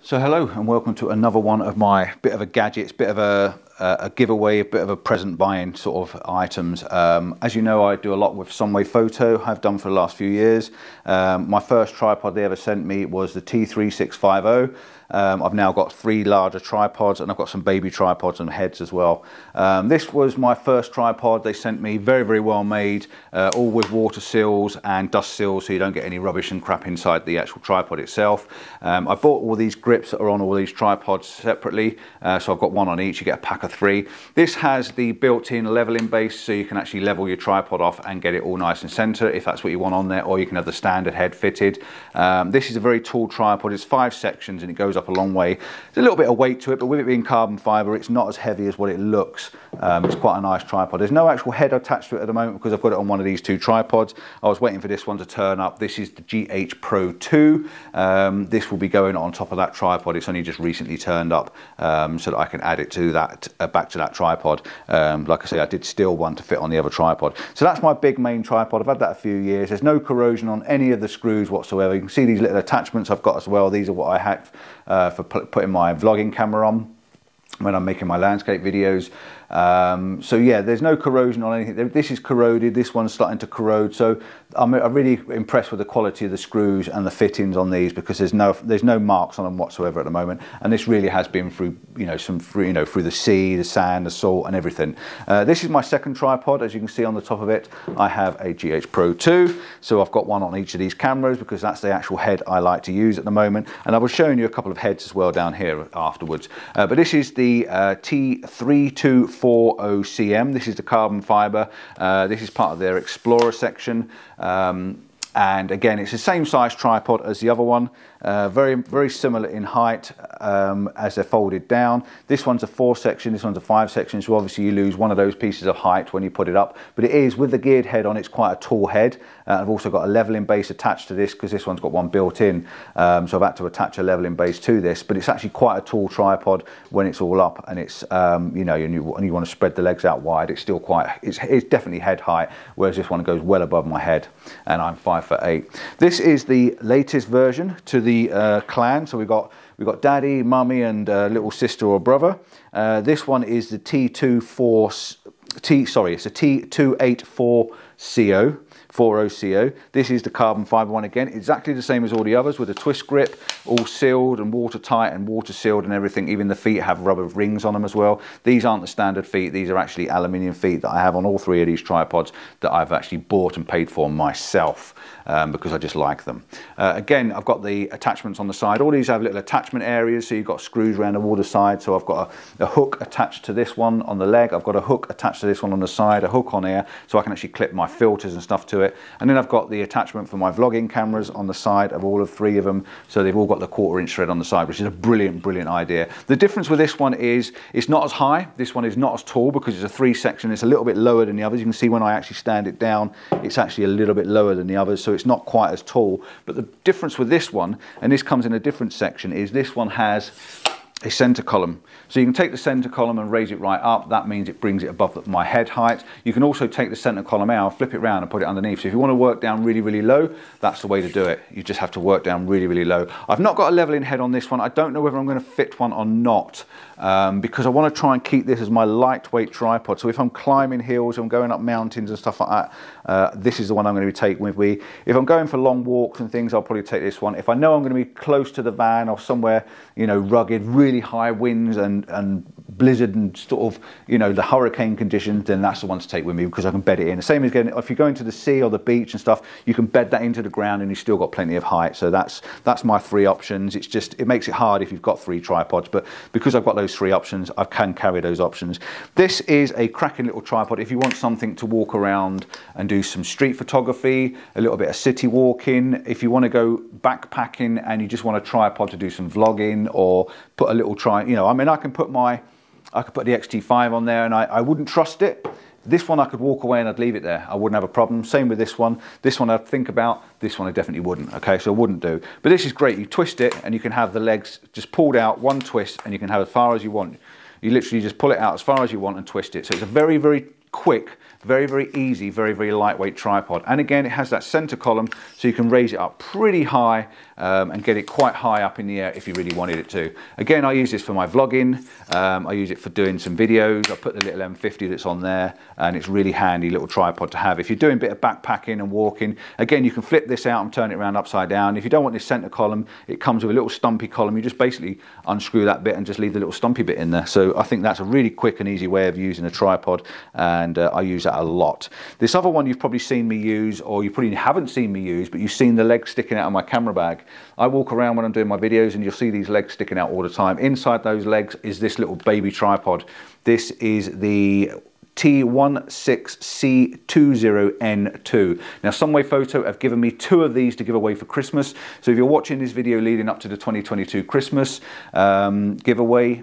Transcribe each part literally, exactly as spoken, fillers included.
So hello and welcome to another one of my bit of a gadgets, bit of a, uh, a giveaway, a bit of a present buying sort of items. Um, as you know, I do a lot with Sunwayfoto, I've done for the last few years. Um, my first tripod they ever sent me was the T thirty-six fifty. Um, I've now got three larger tripods and I've got some baby tripods and heads as well. Um, this was my first tripod they sent me, very, very well made, uh, all with water seals and dust seals so you don't get any rubbish and crap inside the actual tripod itself. Um, I bought all these grips that are on all these tripods separately, uh, so I've got one on each. You get a pack of three. This has the built-in leveling base, so you can actually level your tripod off and get it all nice and center if that's what you want on there, or you can have the standard head fitted. Um, this is a very tall tripod. It's five sections and it goes up a long way. There's a little bit of weight to it, but with it being carbon fiber, it's not as heavy as what it looks. Um, it's quite a nice tripod. There's no actual head attached to it at the moment because I've got it on one of these two tripods. I was waiting for this one to turn up. This is the G H Pro two. Um, this will be going on top of that tripod. It's only just recently turned up, um, so that I can add it to that uh, back to that tripod. Um, like I say, I did steal one to fit on the other tripod. So that's my big main tripod. I've had that a few years. There's no corrosion on any of the screws whatsoever. You can see these little attachments I've got as well. These are what I had uh, for putting my vlogging camera on when I'm making my landscape videos. Um, so yeah, there's no corrosion on anything. This is corroded, this one's starting to corrode, so I'm, I'm really impressed with the quality of the screws and the fittings on these, because there's no there's no marks on them whatsoever at the moment, and this really has been through you know some through, you know through the sea, the sand, the salt and everything. Uh, this is my second tripod. As you can see on the top of it, I have a G H Pro two, so I've got one on each of these cameras because that's the actual head I like to use at the moment, and I was showing you a couple of heads as well down here afterwards. Uh, but this is the uh, T thirty-two forty C M. This is the carbon fiber. Uh, this is part of their Explorer section. Um, and again, it's the same size tripod as the other one. Uh, very, very similar in height, um, as they're folded down. This one's a four section, this one's a five section, so obviously you lose one of those pieces of height when you put it up, but it is, with the geared head on, it's quite a tall head. uh, I've also got a leveling base attached to this because this one's got one built in, um, so I've had to attach a leveling base to this, but it's actually quite a tall tripod when it's all up, and it's um, you know and you, and you want to spread the legs out wide. It's still quite, it's, it's definitely head height, whereas this one goes well above my head, and I'm five foot eight. This is the latest version to the The, uh, clan, so we've got we've got daddy, mummy and uh, little sister or brother. Uh, this one is the T twenty-four T sorry it's a T two eighty-four C O. This is the carbon fiber one again, exactly the same as all the others, with a twist grip, all sealed and watertight and water sealed and everything. Even the feet have rubber rings on them as well. These aren't the standard feet, these are actually aluminium feet that I have on all three of these tripods that I've actually bought and paid for myself, um, because I just like them. Uh, again, I've got the attachments on the side. All these have little attachment areas, so you've got screws around the water side. So I've got a, a hook attached to this one on the leg, I've got a hook attached to this one on the side, a hook on here so I can actually clip my filters and stuff to it. And then I've got the attachment for my vlogging cameras on the side of all of three of them, so they've all got the quarter inch thread on the side, which is a brilliant brilliant idea. The difference with this one is it's not as high, this one is not as tall, because it's a three section. It's a little bit lower than the others. You can see when I actually stand it down, it's actually a little bit lower than the others, so it's not quite as tall. But the difference with this one, and this comes in a different section, is this one has a center column, so you can take the center column and raise it right up. That means it brings it above my head height. You can also take the center column out, flip it around and put it underneath. So if you want to work down really really low, that's the way to do it. You just have to work down really really low. I've not got a leveling head on this one. I don't know whether I'm going to fit one or not, um, because I want to try and keep this as my lightweight tripod. So if I'm climbing hills, I'm going up mountains and stuff like that, uh, this is the one I'm going to be taking with me. If I'm going for long walks and things, I'll probably take this one. If I know I'm going to be close to the van or somewhere, you know, rugged, really really high winds and, and blizzard and sort of, you know, the hurricane conditions, then that's the one to take with me because I can bed it in. The same as again, if you're going to the sea or the beach and stuff, you can bed that into the ground and you've still got plenty of height. So that's that's my three options. It's just, it makes it hard if you've got three tripods, but because I've got those three options, I can carry those options. This is a cracking little tripod if you want something to walk around and do some street photography, a little bit of city walking. If you want to go backpacking and you just want a tripod to do some vlogging or put a little try, you know, I mean, I can put my, I could put the X T five on there and I, I wouldn't trust it. This one I could walk away and I'd leave it there. I wouldn't have a problem. Same with this one. This one I'd think about. This one I definitely wouldn't. Okay, so I wouldn't do. But this is great. You twist it and you can have the legs just pulled out, one twist, and you can have as far as you want. You literally just pull it out as far as you want and twist it. So it's a very, very quick, Very, very easy, very, very lightweight tripod. And again, it has that center column, so you can raise it up pretty high um, and get it quite high up in the air if you really wanted it to. Again, I use this for my vlogging. Um, I use it for doing some videos. I put the little M fifty that's on there, and it's really handy little tripod to have. If you're doing a bit of backpacking and walking, again, you can flip this out and turn it around upside down. If you don't want this center column, it comes with a little stumpy column. You just basically unscrew that bit and just leave the little stumpy bit in there. So I think that's a really quick and easy way of using a tripod, and uh, I use that a lot. This other one you've probably seen me use, or you probably haven't seen me use, but you've seen the legs sticking out of my camera bag. I walk around when I'm doing my videos and you'll see these legs sticking out all the time. Inside those legs is this little baby tripod. This is the T sixteen C twenty N two. Now, Sunwayfoto have given me two of these to give away for Christmas. So if you're watching this video leading up to the twenty twenty-two Christmas um, giveaway,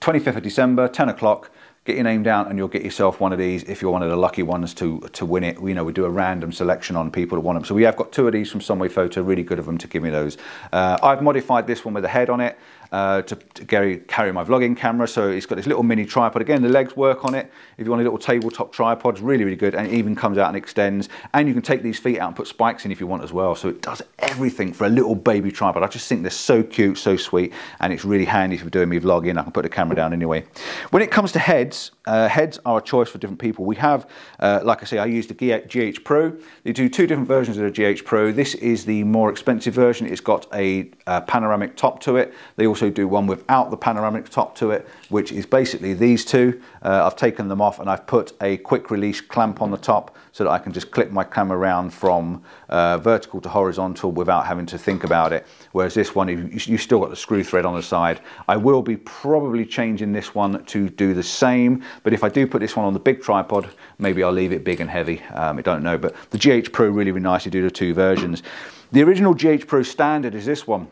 twenty-fifth of December, ten o'clock, get your name down and you'll get yourself one of these if you're one of the lucky ones to, to win it. You know, we do a random selection on people that want them. So we have got two of these from Sunwayfoto, really good of them to give me those. Uh, I've modified this one with a head on it uh, to, to carry, carry my vlogging camera. So it's got this little mini tripod. Again, the legs work on it. If you want a little tabletop tripod, it's really, really good. And it even comes out and extends. And you can take these feet out and put spikes in if you want as well. So it does everything for a little baby tripod. I just think they're so cute, so sweet. And it's really handy for doing me vlogging. I can put the camera down anyway. When it comes to heads, Uh, heads are a choice for different people. We have, uh, like I say, I use the G H Pro. They do two different versions of the G H Pro. This is the more expensive version. It's got a, a panoramic top to it. They also do one without the panoramic top to it, which is basically these two. Uh, I've taken them off and I've put a quick release clamp on the top so that I can just clip my camera around from uh, vertical to horizontal without having to think about it. Whereas this one, you, you've still got the screw thread on the side. I will be probably changing this one to do the same. But if I do put this one on the big tripod, maybe I'll leave it big and heavy. Um, I don't know, but the G H Pro really, really nice to do the two versions. The original G H Pro standard is this one.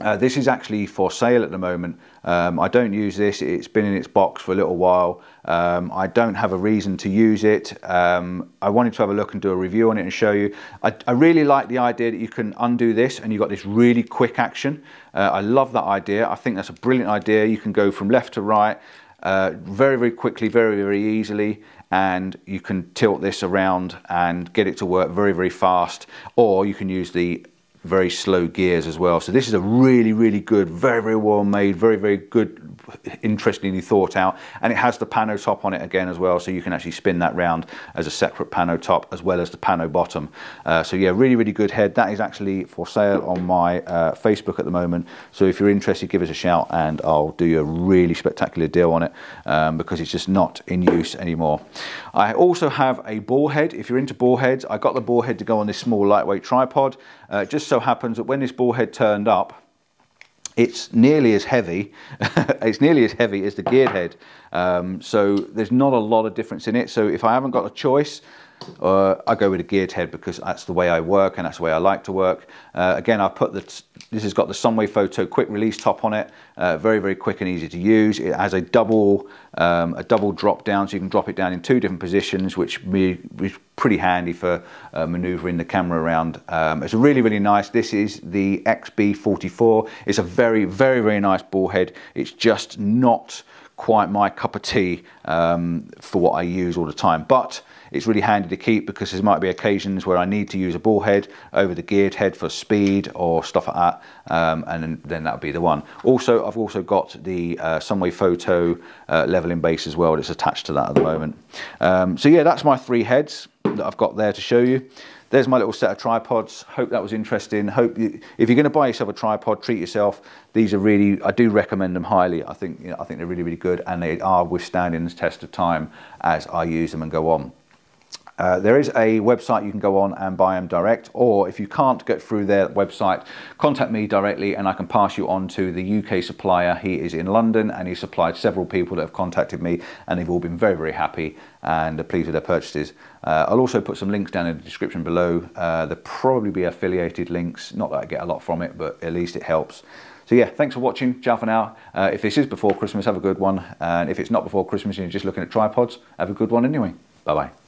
Uh, this is actually for sale at the moment. Um, I don't use this. It's been in its box for a little while. Um, I don't have a reason to use it. Um, I wanted to have a look and do a review on it and show you. I, I really like the idea that you can undo this and you've got this really quick action. Uh, I love that idea. I think that's a brilliant idea. You can go from left to right. Uh, very, very quickly, very, very easily, and you can tilt this around and get it to work very, very fast, or you can use the very slow gears as well. So this is a really, really good, very, very well made, very, very good, interestingly thought out, and it has the pano top on it again as well, so you can actually spin that round as a separate pano top as well as the pano bottom. Uh, so yeah, really, really good head. That is actually for sale on my uh, Facebook at the moment, so if you're interested, give us a shout and I'll do you a really spectacular deal on it, um, because it's just not in use anymore. I also have a ball head. If you're into ball heads, I got the ball head to go on this small lightweight tripod. Uh, just so happens that when this ball head turned up, it's nearly as heavy it's nearly as heavy as the geared head, um, so there's not a lot of difference in it. So if I haven't got a choice, uh, I go with a geared head because that's the way I work and that's the way I like to work. Uh, again, I put the this has got the Sunwayfoto quick release top on it. Uh, very, very quick and easy to use. It has a double um, a double drop down, so you can drop it down in two different positions, which me is pretty handy for uh, maneuvering the camera around. Um, it's really, really nice. This is the X B forty-four. It's a very, very, very nice ball head. It's just not quite my cup of tea um, for what I use all the time, but it's really handy to keep because there might be occasions where I need to use a ball head over the geared head for speed or stuff like that, um, and then that would be the one. Also, I've also got the uh, Sunwayfoto uh, leveling base as well that's attached to that at the moment. Um, so yeah, that's my three heads that I've got there to show you. There's my little set of tripods. Hope that was interesting. Hope you, if you're going to buy yourself a tripod, treat yourself. These are really, I do recommend them highly. I think, you know, I think they're really, really good, and they are withstanding the test of time as I use them and go on. Uh, there is a website you can go on and buy them direct, or if you can't get through their website, contact me directly and I can pass you on to the U K supplier. He is in London and he supplied several people that have contacted me, and they've all been very, very happy and are pleased with their purchases. Uh, I'll also put some links down in the description below. Uh, there'll probably be affiliated links, not that I get a lot from it, but at least it helps. So yeah, thanks for watching. Ciao for now. Uh, if this is before Christmas, have a good one, and if it's not before Christmas and you're just looking at tripods, have a good one anyway. Bye bye.